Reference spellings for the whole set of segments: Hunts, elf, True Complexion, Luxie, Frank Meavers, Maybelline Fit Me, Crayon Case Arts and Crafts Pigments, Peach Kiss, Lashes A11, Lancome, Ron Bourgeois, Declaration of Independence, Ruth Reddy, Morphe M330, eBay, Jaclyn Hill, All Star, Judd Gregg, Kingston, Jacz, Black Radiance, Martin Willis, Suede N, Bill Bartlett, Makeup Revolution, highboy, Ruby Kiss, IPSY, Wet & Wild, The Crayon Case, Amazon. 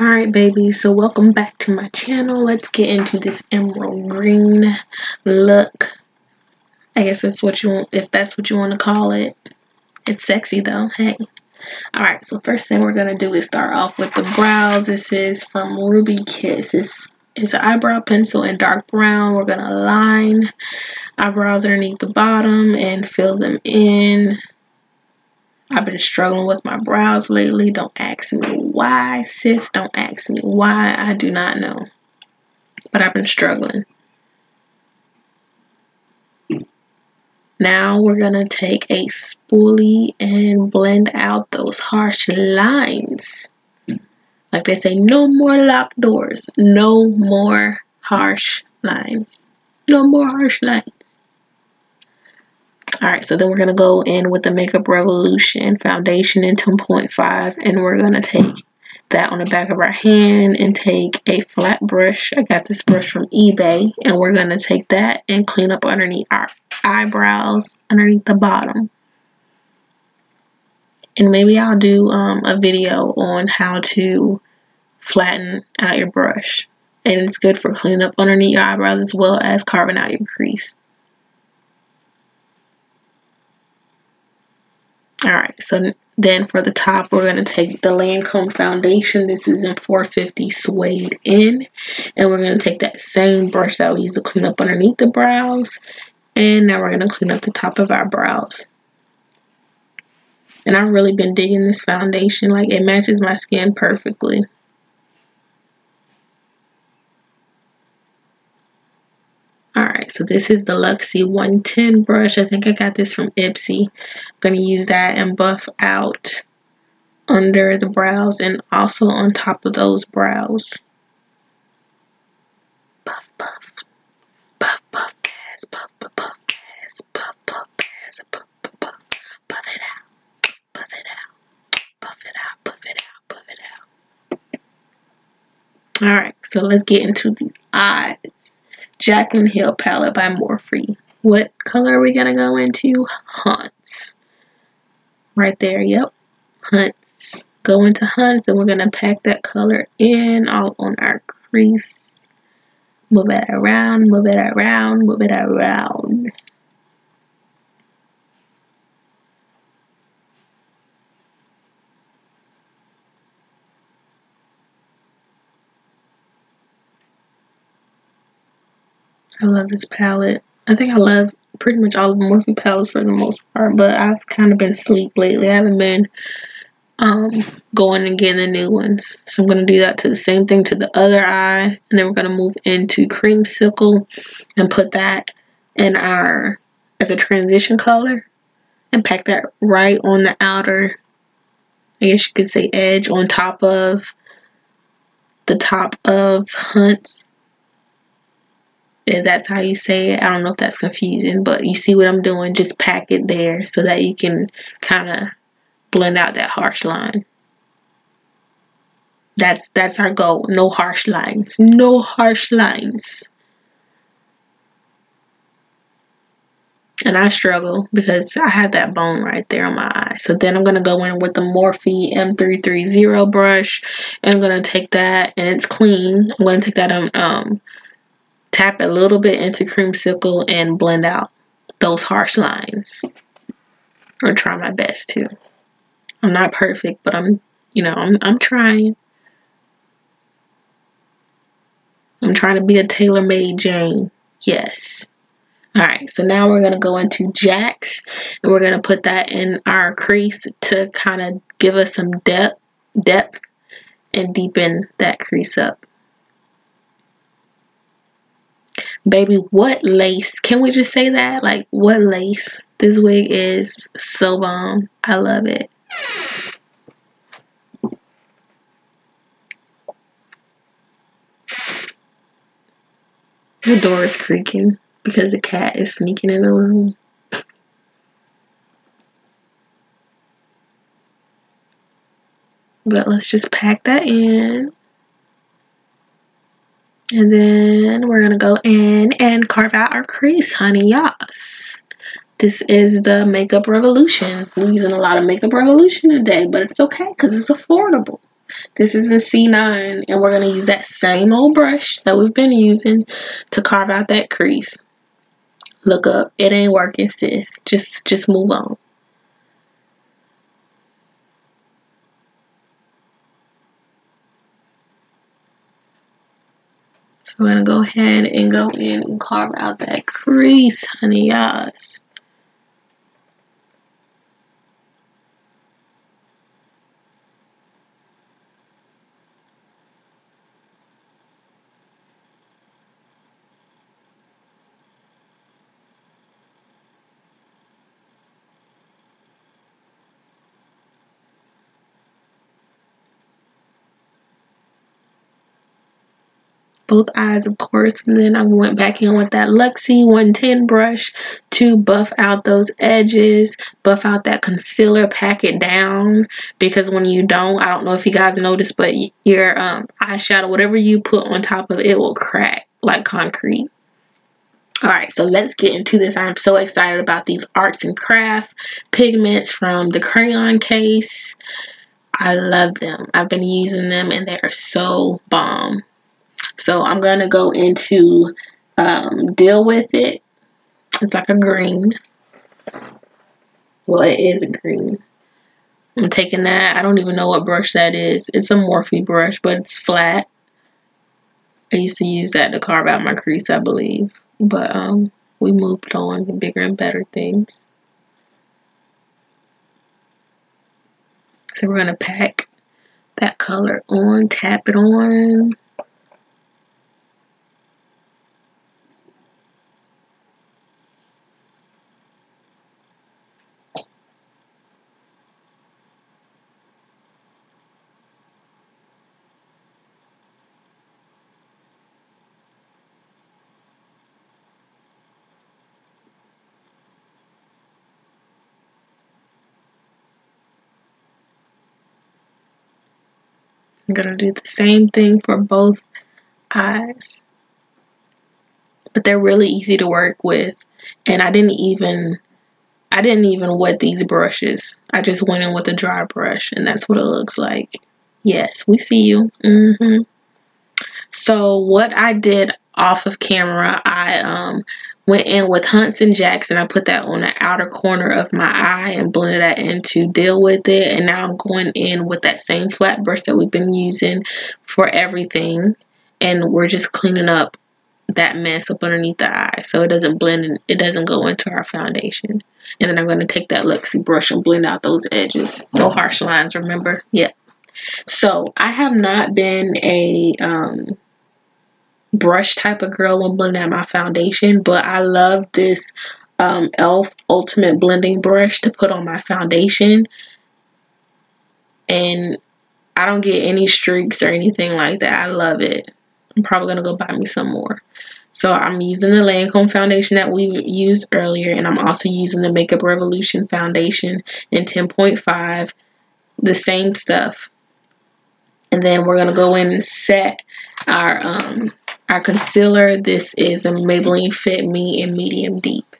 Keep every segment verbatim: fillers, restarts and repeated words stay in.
All right, baby, so welcome back to my channel. Let's get into this emerald green look. I guess that's what you want, if that's what you want to call it. It's sexy though, hey. All right, so first thing we're gonna do is start off with the brows. This is from Ruby Kiss. It's It's an eyebrow pencil in dark brown. We're gonna line eyebrows underneath the bottom and fill them in. I've been struggling with my brows lately. Don't ask me why, sis. Don't ask me why. I do not know. But I've been struggling. Now we're gonna take a spoolie and blend out those harsh lines. Like they say, no more locked doors, no more harsh lines, no more harsh lines. All right, so then we're gonna go in with the Makeup Revolution foundation in ten point five, and we're gonna take that on the back of our hand and take a flat brush. I got this brush from eBay, and we're gonna take that and clean up underneath our eyebrows, underneath the bottom. And maybe I'll do um, a video on how to flatten out your brush. And it's good for cleaning up underneath your eyebrows as well as carving out your crease. Alright, so then for the top, we're going to take the Lancome foundation. This is in four fifty Suede In. And we're going to take that same brush that we used to clean up underneath the brows. And now we're going to clean up the top of our brows. And I've really been digging this foundation. Like, it matches my skin perfectly. Alright, so this is the Luxie one ten brush. I think I got this from IPSY. I'm going to use that and buff out under the brows and also on top of those brows. Puff, puff. Puff, puff, gas. Puff, puff, puff, gas. Puff, puff, gas. Puff, puff, puff. Puff it out. Puff it out, puff it out, puff it out, puff it out. All right, so let's get into these eyes. Jaclyn Hill palette by Morphe. What color are we gonna go into? Hunts. Right there, yep. Hunts. Go into Hunts, and we're gonna pack that color in all on our crease. Move it around, move it around, move it around. I love this palette. I think I love pretty much all of the Morphe palettes for the most part, but I've kind of been asleep lately. I haven't been um, going and getting the new ones. So I'm going to do that to the same thing to the other eye, and then we're going to move into Creamsicle and put that in our, as a transition color, and pack that right on the outer, I guess you could say, edge on top of the top of Hunts. If that's how you say it, I don't know if that's confusing, but you see what I'm doing. Just pack it there so that you can kind of blend out that harsh line. That's that's our goal. No harsh lines. No harsh lines. And I struggle because I have that bone right there on my eye. So then I'm going to go in with the Morphe M three thirty brush, and I'm going to take that, and it's clean. I'm going to take that on... Um, Tap a little bit into Creamsicle and blend out those harsh lines. Or try my best to. I'm not perfect, but I'm, you know, I'm, I'm trying. I'm trying to be a tailor-made Jane. Yes. Alright, so now we're going to go into Jax. And we're going to put that in our crease to kind of give us some depth, depth and deepen that crease up. Baby, what lace? Can we just say that? Like, what lace? This wig is so bomb. I love it. The door is creaking because the cat is sneaking in the room. But let's just pack that in. And then we're going to go in and carve out our crease, honey. Yas. This is the Makeup Revolution. We're using a lot of Makeup Revolution today, but it's okay because it's affordable. This is in C nine, and we're going to use that same old brush that we've been using to carve out that crease. Look up. It ain't working, sis. Just, just move on. So we're going to go ahead and go in and carve out that crease, honey, y'alls. Both eyes, of course, and then I went back in with that Luxie one ten brush to buff out those edges, buff out that concealer, pack it down, because when you don't, I don't know if you guys noticed, but your um, eyeshadow, whatever you put on top of it, it will crack like concrete. Alright, so let's get into this. I'm so excited about these arts and craft pigments from The Crayon Case. I love them. I've been using them and they are so bomb. So I'm going to go into um, Deal With It. It's like a green. Well, it is a green. I'm taking that. I don't even know what brush that is. It's a Morphe brush, but it's flat. I used to use that to carve out my crease, I believe. But um, we moved on to bigger and better things. So we're going to pack that color on, tap it on. I'm going to do the same thing for both eyes. But they're really easy to work with. And I didn't even, I didn't even wet these brushes. I just went in with a dry brush and that's what it looks like. Yes, we see you. Mm-hmm. So what I did off of camera, I um, went in with Hunts and Jackson. I put that on the outer corner of my eye and blended that in to Deal With It. And now I'm going in with that same flat brush that we've been using for everything. And we're just cleaning up that mess up underneath the eye so it doesn't blend and it doesn't go into our foundation. And then I'm going to take that Luxie brush and blend out those edges. No harsh lines, remember? Yeah. So I have not been a... Um, brush type of girl when blending out my foundation, but I love this um, elf ultimate blending brush to put on my foundation, and I don't get any streaks or anything like that. I love it. I'm probably gonna go buy me some more. So I'm using the Lancome foundation that we used earlier, and I'm also using the Makeup Revolution foundation in ten point five, the same stuff. And then we're gonna go in and set our um our concealer. This is a Maybelline Fit Me in Medium Deep.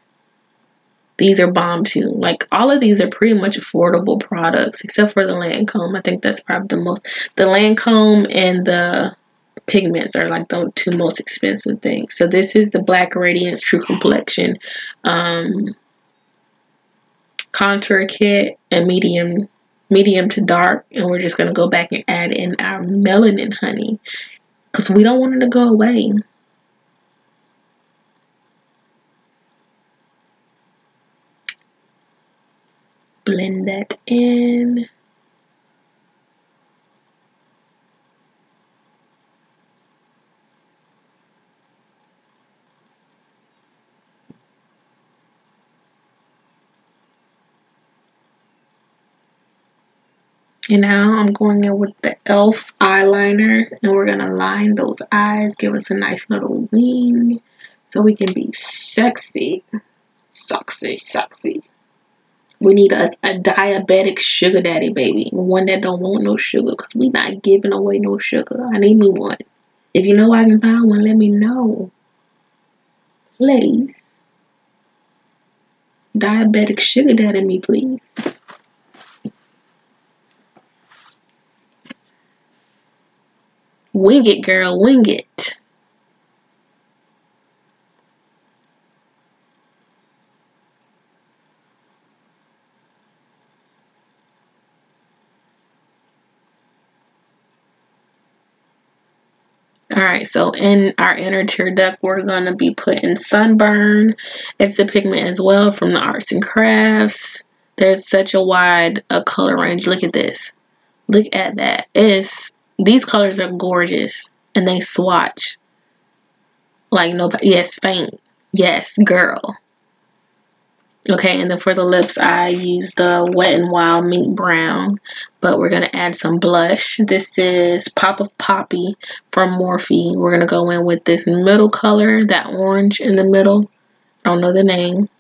These are bomb too. Like, all of these are pretty much affordable products except for the Lancome. I think that's probably the most. The Lancome and the pigments are like the two most expensive things. So this is the Black Radiance True Complexion um, Contour Kit and medium medium to dark. And we're just going to go back and add in our melanin, honey, because we don't want it to go away. Blend that in. And now I'm going in with the elf eyeliner, and we're going to line those eyes, give us a nice little wing so we can be sexy, sexy, sexy. We need a, a diabetic sugar daddy, baby. One that don't want no sugar, because we not giving away no sugar. I need me one. If you know I can find one, let me know. Please. Diabetic sugar daddy me, please. Wing it, girl, wing it. Alright, so in our inner tear duct, we're going to be putting Sunburn. It's a pigment as well from the Arts and Crafts. There's such a wide a color range. Look at this. Look at that. It's, these colors are gorgeous. And they swatch. Like nobody. Yes, faint. Yes, girl. Okay, and then for the lips, I used the Wet and Wild Mink Brown, but we're going to add some blush. This is Pop of Poppy from Morphe. We're going to go in with this middle color, that orange in the middle. I don't know the name.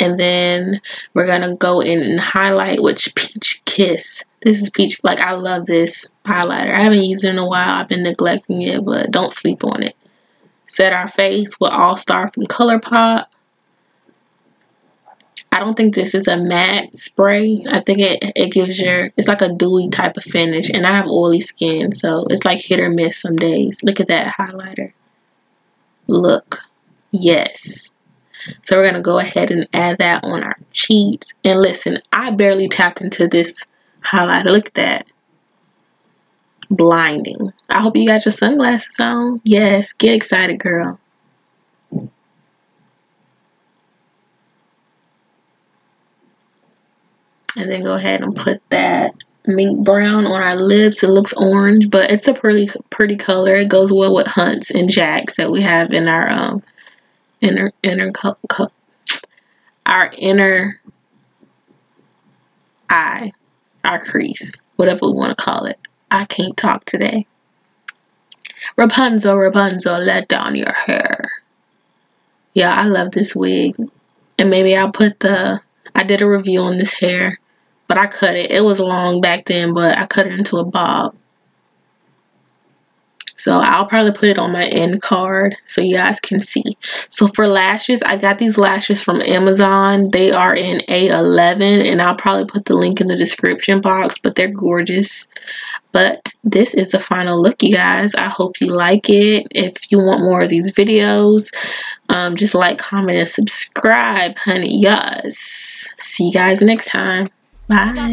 And then we're going to go in and highlight with Peach Kiss. This is Peach. Like, I love this highlighter. I haven't used it in a while. I've been neglecting it, but don't sleep on it. Set our face with All Star from ColourPop. I don't think this is a matte spray. I think it, it gives your, it's like a dewy type of finish. And I have oily skin, so it's like hit or miss some days. Look at that highlighter. Look. Yes. So we're going to go ahead and add that on our cheeks. And listen, I barely tapped into this highlighter. Look at that. Blinding. I hope you got your sunglasses on. Yes, get excited, girl. And then go ahead and put that mink brown on our lips. It looks orange, but it's a pretty pretty color. It goes well with Hunts and Jacks that we have in our um inner inner cup our inner eye, our crease, whatever we want to call it. I can't talk today. Rapunzel, Rapunzel, let down your hair. Yeah, I love this wig. And maybe I'll put the... I did a review on this hair, but I cut it. It was long back then, but I cut it into a bob. So I'll probably put it on my end card so you guys can see. So for lashes, I got these lashes from Amazon. They are in A eleven, and I'll probably put the link in the description box, but they're gorgeous. But this is the final look, you guys. I hope you like it. If you want more of these videos, um, just like, comment, and subscribe, honey. Yes. See you guys next time. Bye.